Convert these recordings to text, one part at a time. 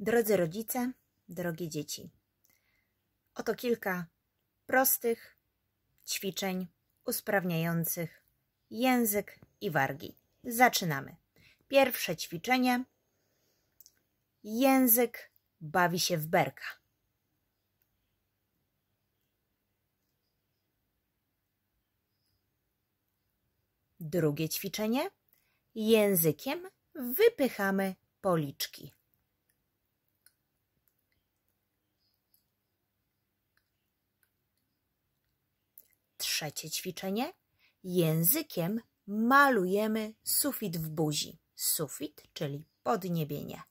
Drodzy rodzice, drogie dzieci, oto kilka prostych ćwiczeń usprawniających język i wargi. Zaczynamy. Pierwsze ćwiczenie. Język bawi się w berka. Drugie ćwiczenie. Językiem wypychamy policzki. Trzecie ćwiczenie. Językiem malujemy sufit w buzi. Sufit, czyli podniebienie.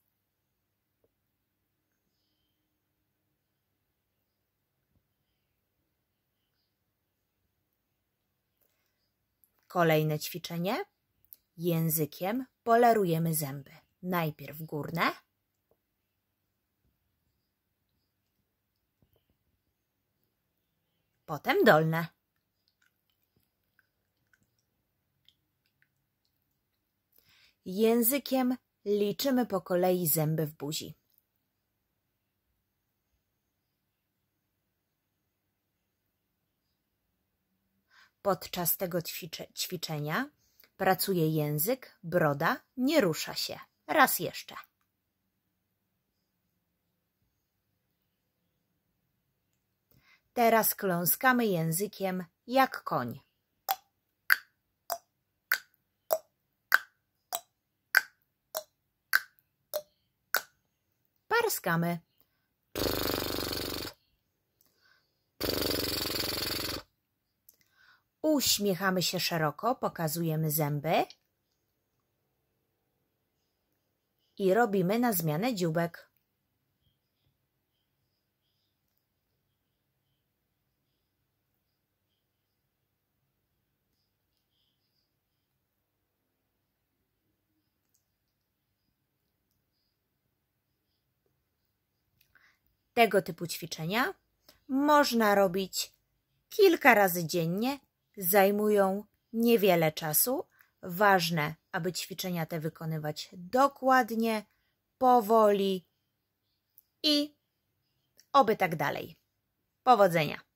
Kolejne ćwiczenie. Językiem polerujemy zęby. Najpierw górne, potem dolne. Językiem liczymy po kolei zęby w buzi. Podczas tego ćwiczenia pracuje język, broda nie rusza się. Raz jeszcze. Teraz kląskamy językiem jak koń. Parskamy. Uśmiechamy się szeroko, pokazujemy zęby i robimy na zmianę dzióbek. Tego typu ćwiczenia można robić kilka razy dziennie. Zajmują niewiele czasu. Ważne, aby ćwiczenia te wykonywać dokładnie, powoli i oby tak dalej. Powodzenia!